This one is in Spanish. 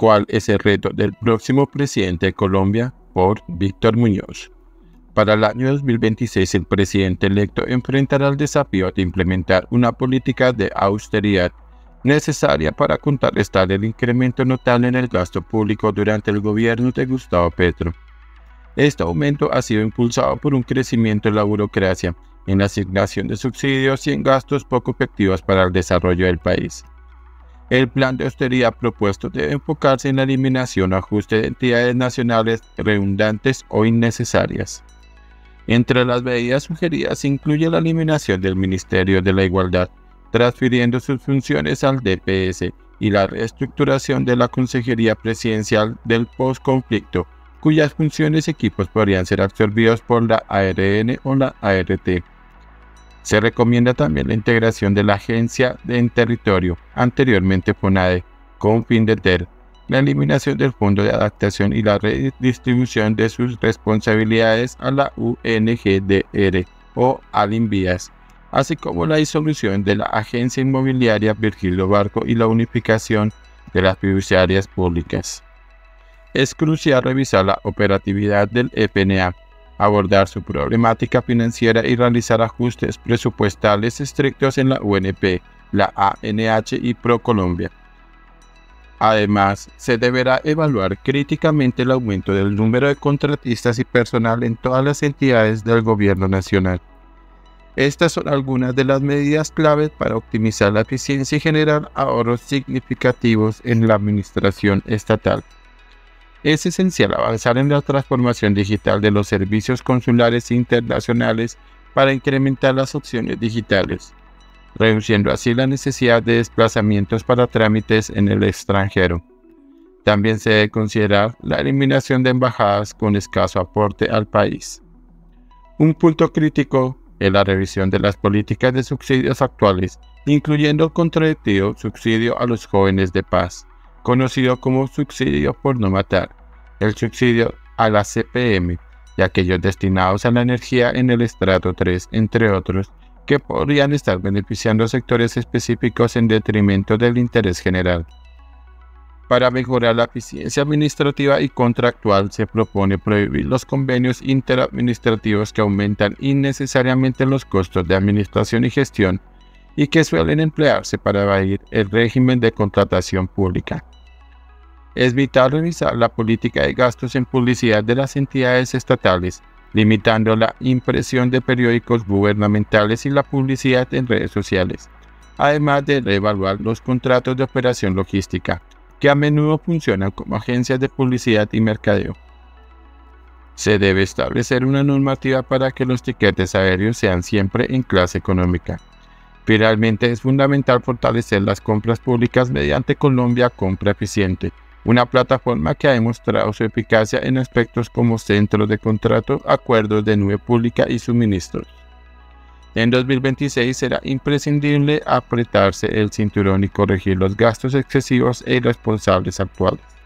¿Cuál es el reto del próximo presidente de Colombia? Por Víctor Muñoz. Para el año 2026, el presidente electo enfrentará el desafío de implementar una política de austeridad necesaria para contrarrestar el incremento notable en el gasto público durante el gobierno de Gustavo Petro. Este aumento ha sido impulsado por un crecimiento en la burocracia, en la asignación de subsidios y en gastos poco efectivos para el desarrollo del país. El plan de austeridad propuesto debe enfocarse en la eliminación o ajuste de entidades nacionales redundantes o innecesarias. Entre las medidas sugeridas se incluye la eliminación del Ministerio de la Igualdad, transfiriendo sus funciones al DPS, y la reestructuración de la Consejería Presidencial del Postconflicto, cuyas funciones y equipos podrían ser absorbidos por la ARN o la ART. Se recomienda también la integración de la Agencia en Territorio, anteriormente FONADE, con fin de TER, la eliminación del Fondo de Adaptación y la redistribución de sus responsabilidades a la UNGDR o Alinvías, así como la disolución de la Agencia Inmobiliaria Virgilio Barco y la unificación de las fiduciarias públicas. Es crucial revisar la operatividad del FNA, abordar su problemática financiera y realizar ajustes presupuestales estrictos en la UNP, la ANH y ProColombia. Además, se deberá evaluar críticamente el aumento del número de contratistas y personal en todas las entidades del gobierno nacional. Estas son algunas de las medidas claves para optimizar la eficiencia y generar ahorros significativos en la administración estatal. Es esencial avanzar en la transformación digital de los servicios consulares internacionales para incrementar las opciones digitales, reduciendo así la necesidad de desplazamientos para trámites en el extranjero. También se debe considerar la eliminación de embajadas con escaso aporte al país. Un punto crítico es la revisión de las políticas de subsidios actuales, incluyendo el contradictivo subsidio a los jóvenes de paz, conocido como subsidio por no matar, el subsidio a la CPM y aquellos destinados a la energía en el estrato 3, entre otros, que podrían estar beneficiando a sectores específicos en detrimento del interés general. Para mejorar la eficiencia administrativa y contractual, se propone prohibir los convenios interadministrativos que aumentan innecesariamente los costos de administración y gestión y que suelen emplearse para evadir el régimen de contratación pública. Es vital revisar la política de gastos en publicidad de las entidades estatales, limitando la impresión de periódicos gubernamentales y la publicidad en redes sociales, además de reevaluar los contratos de operación logística, que a menudo funcionan como agencias de publicidad y mercadeo. Se debe establecer una normativa para que los tiquetes aéreos sean siempre en clase económica. Finalmente, es fundamental fortalecer las compras públicas mediante Colombia Compra Eficiente, una plataforma que ha demostrado su eficacia en aspectos como centros de contrato, acuerdos de nube pública y suministros. En 2026 será imprescindible apretarse el cinturón y corregir los gastos excesivos e irresponsables actuales.